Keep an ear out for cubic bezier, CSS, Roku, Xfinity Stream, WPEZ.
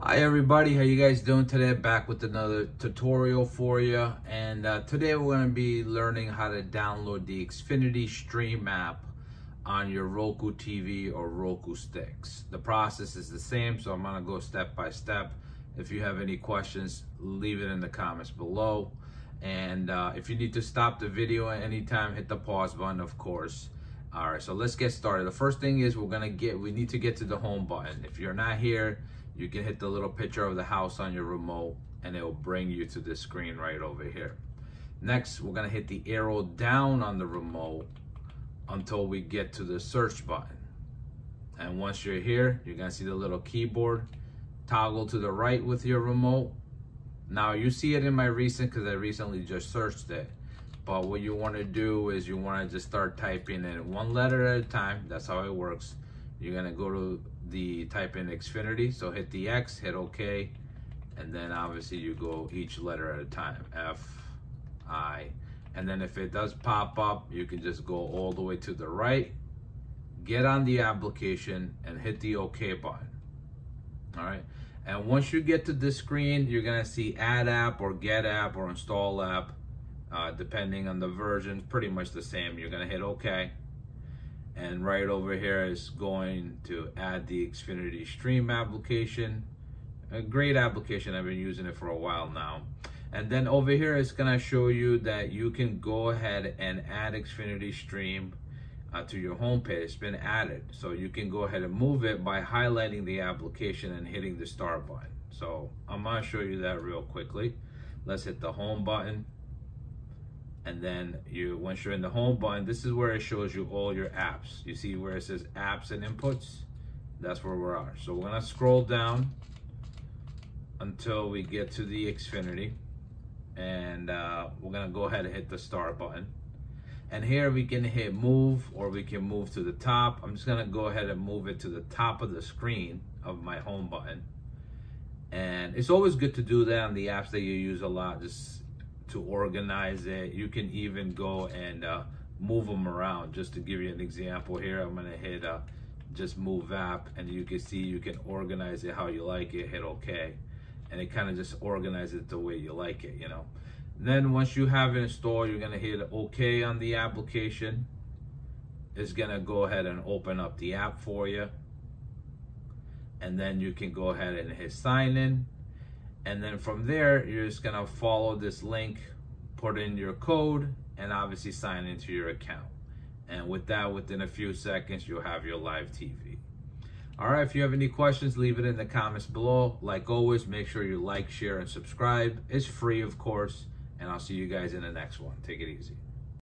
Hi everybody, how you guys doing today? Back with another tutorial for you, and today we're going to be learning how to download the Xfinity Stream app on your Roku TV or Roku sticks. The process is the same, so I'm going to go step by step. If you have any questions, leave it in the comments below, and if you need to stop the video at any time, hit the pause button, of course. All right, so let's get started. The first thing is we need to get to the home button. If you're not here, you can hit the little picture of the house on your remote and it will bring you to this screen right over here. Next, we're gonna hit the arrow down on the remote until we get to the search button. And once you're here, you're gonna see the little keyboard. Toggle to the right with your remote. Now you see it in my recent, because I recently just searched it. But what you wanna do is you wanna just start typing in one letter at a time. That's how it works. You're gonna go to the type in Xfinity, so hit the X, hit OK, and then obviously you go each letter at a time, F, I, and then if it does pop up, you can just go all the way to the right, get on the application, and hit the OK button. All right, and once you get to this screen, you're gonna see Add App or Get App or Install App, depending on the version, pretty much the same. You're gonna hit OK. And right over here is going to add the Xfinity Stream application. A great application, I've been using it for a while now. And then over here it's gonna show you that you can go ahead and add Xfinity Stream to your home page. It's been added. So you can go ahead and move it by highlighting the application and hitting the star button. So I'm gonna show you that real quickly. Let's hit the home button. And then once you're in the home button, this is where it shows you all your apps. You see where it says apps and inputs? That's where we are. So we're gonna scroll down until we get to the Xfinity. And we're gonna go ahead and hit the star button. And here we can hit move, or we can move to the top. I'm just gonna go ahead and move it to the top of the screen of my home button. And it's always good to do that on the apps that you use a lot. Just to organize it. You can even go and move them around. Just to give you an example here, I'm gonna hit just move app, and you can see you can organize it how you like it. Hit OK, and it kind of just organizes it the way you like it, you know. And then once you have it installed, you're gonna hit OK on the application. It's gonna go ahead and open up the app for you, and then you can go ahead and hit sign in. And then from there, you're just gonna follow this link, put in your code, and obviously sign into your account. And with that, within a few seconds, you'll have your live TV. All right, if you have any questions, leave it in the comments below. Like always, make sure you like, share, and subscribe. It's free, of course, and I'll see you guys in the next one. Take it easy.